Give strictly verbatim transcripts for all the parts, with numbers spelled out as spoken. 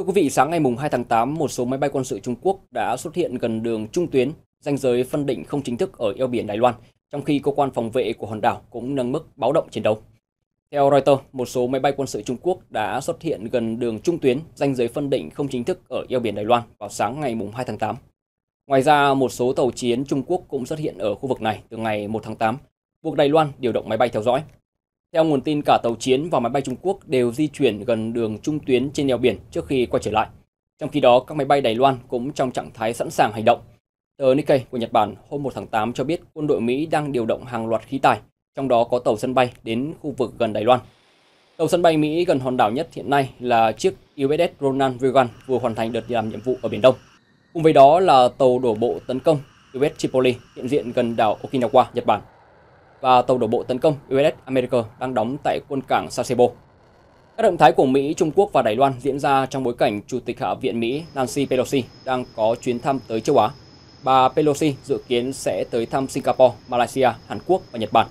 Thưa quý vị, sáng ngày mùng hai tháng tám, một số máy bay quân sự Trung Quốc đã xuất hiện gần đường trung tuyến ranh giới phân định không chính thức ở eo biển Đài Loan, trong khi cơ quan phòng vệ của hòn đảo cũng nâng mức báo động chiến đấu. Theo Reuters, một số máy bay quân sự Trung Quốc đã xuất hiện gần đường trung tuyến ranh giới phân định không chính thức ở eo biển Đài Loan vào sáng ngày mùng hai tháng tám. Ngoài ra, một số tàu chiến Trung Quốc cũng xuất hiện ở khu vực này từ ngày một tháng tám, buộc Đài Loan điều động máy bay theo dõi. Theo nguồn tin, cả tàu chiến và máy bay Trung Quốc đều di chuyển gần đường trung tuyến trên eo biển trước khi quay trở lại. Trong khi đó, các máy bay Đài Loan cũng trong trạng thái sẵn sàng hành động. Tờ Nikkei của Nhật Bản hôm một tháng tám cho biết quân đội Mỹ đang điều động hàng loạt khí tài, trong đó có tàu sân bay đến khu vực gần Đài Loan. Tàu sân bay Mỹ gần hòn đảo nhất hiện nay là chiếc u ét ét Ronald Reagan vừa hoàn thành đợt làm nhiệm vụ ở Biển Đông. Cùng với đó là tàu đổ bộ tấn công u ét ét Tripoli hiện diện gần đảo Okinawa, Nhật Bản, và tàu đổ bộ tấn công u ét ét America đang đóng tại quân cảng Sasebo. Các động thái của Mỹ, Trung Quốc và Đài Loan diễn ra trong bối cảnh Chủ tịch Hạ viện Mỹ Nancy Pelosi đang có chuyến thăm tới châu Á. Bà Pelosi dự kiến sẽ tới thăm Singapore, Malaysia, Hàn Quốc và Nhật Bản.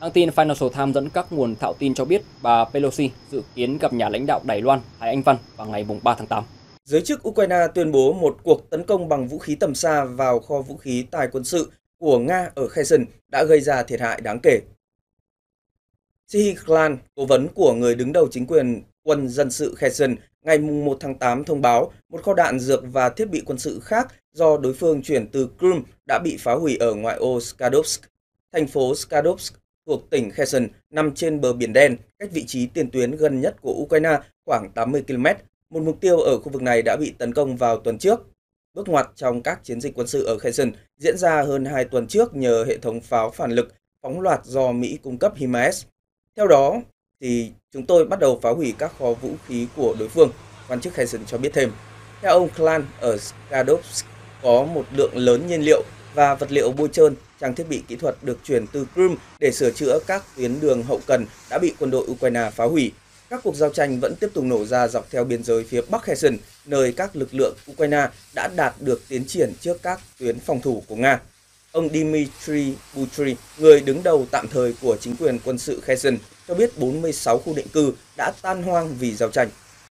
Hãng tin Financial Times dẫn các nguồn thạo tin cho biết bà Pelosi dự kiến gặp nhà lãnh đạo Đài Loan Thái Anh Văn vào ngày ba tháng tám. Giới chức Ukraine tuyên bố một cuộc tấn công bằng vũ khí tầm xa vào kho vũ khí tài quân sự của Nga ở Kherson đã gây ra thiệt hại đáng kể. Sihiklan, cố vấn của người đứng đầu chính quyền quân dân sự Kherson, ngày một tháng tám thông báo một kho đạn dược và thiết bị quân sự khác do đối phương chuyển từ Crimea đã bị phá hủy ở ngoại ô Skadovsk. Thành phố Skadovsk thuộc tỉnh Kherson nằm trên bờ Biển Đen, cách vị trí tiền tuyến gần nhất của Ukraine khoảng tám mươi ki lô mét. Một mục tiêu ở khu vực này đã bị tấn công vào tuần trước. Bước ngoặt trong các chiến dịch quân sự ở Kherson diễn ra hơn hai tuần trước nhờ hệ thống pháo phản lực phóng loạt do Mỹ cung cấp HIMARS. Theo đó, thì chúng tôi bắt đầu phá hủy các kho vũ khí của đối phương, quan chức Kherson cho biết thêm. Theo ông Klan, ở Skadovsk có một lượng lớn nhiên liệu và vật liệu bôi trơn, trang thiết bị kỹ thuật được chuyển từ Crimea để sửa chữa các tuyến đường hậu cần đã bị quân đội Ukraine phá hủy. Các cuộc giao tranh vẫn tiếp tục nổ ra dọc theo biên giới phía Bắc Kherson, nơi các lực lượng Ukraine đã đạt được tiến triển trước các tuyến phòng thủ của Nga. Ông Dmitry Butrin, người đứng đầu tạm thời của chính quyền quân sự Kherson, cho biết bốn mươi sáu khu định cư đã tan hoang vì giao tranh.